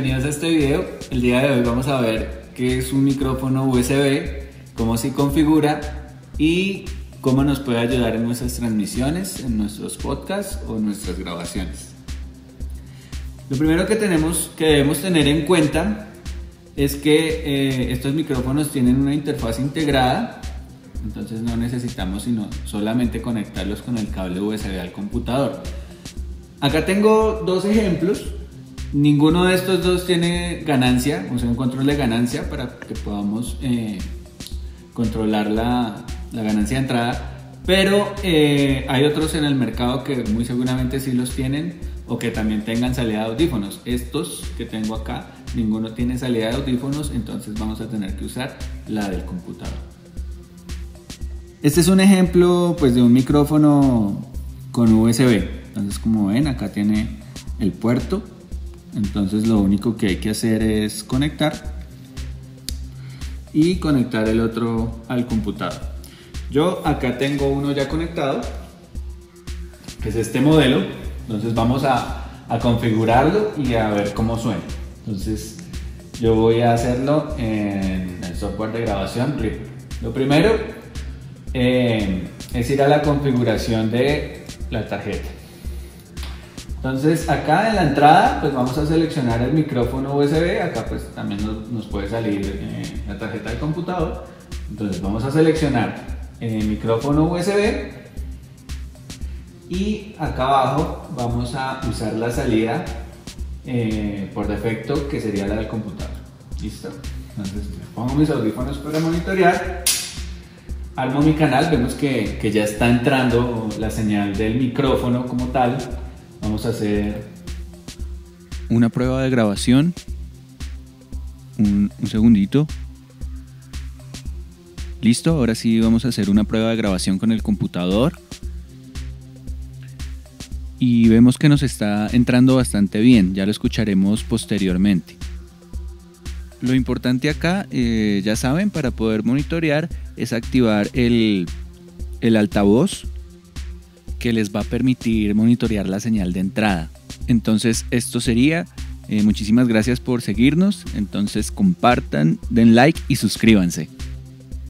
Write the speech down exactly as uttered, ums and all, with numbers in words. bienvenidos a este video. El día de hoy vamos a ver qué es un micrófono U S B, cómo se configura y cómo nos puede ayudar en nuestras transmisiones, en nuestros podcasts o nuestras grabaciones. Lo primero que, tenemos, que debemos tener en cuenta es que eh, estos micrófonos tienen una interfaz integrada, entonces no necesitamos sino solamente conectarlos con el cable U S B al computador. Acá tengo dos ejemplos. Ninguno de estos dos tiene ganancia, o sea, un control de ganancia para que podamos eh, controlar la, la ganancia de entrada, pero eh, hay otros en el mercado que muy seguramente sí los tienen o que también tengan salida de audífonos. Estos que tengo acá, ninguno tiene salida de audífonos, entonces vamos a tener que usar la del computador. Este es un ejemplo pues de un micrófono con U S B, entonces como ven acá tiene el puerto. Entonces lo único que hay que hacer es conectar y conectar el otro al computador. Yo acá tengo uno ya conectado, que es este modelo. Entonces vamos a, a configurarlo y a ver cómo suena. Entonces yo voy a hacerlo en el software de grabación Reaper. Lo primero eh, es ir a la configuración de la tarjeta. Entonces acá en la entrada pues vamos a seleccionar el micrófono U S B, acá pues también nos, nos puede salir eh, la tarjeta del computador. Entonces vamos a seleccionar el eh, micrófono U S B y acá abajo vamos a usar la salida eh, por defecto, que sería la del computador. Listo, entonces pongo mis audífonos para monitorear, armo mi canal, vemos que, que ya está entrando la señal del micrófono como tal. Vamos a hacer una prueba de grabación, un, un segundito. Listo, ahora sí vamos a hacer una prueba de grabación con el computador. Y vemos que nos está entrando bastante bien, ya lo escucharemos posteriormente. Lo importante acá, eh, ya saben, para poder monitorear es activar el, el altavoz, que les va a permitir monitorear la señal de entrada. Entonces esto sería, eh, muchísimas gracias por seguirnos, entonces compartan, den like y suscríbanse.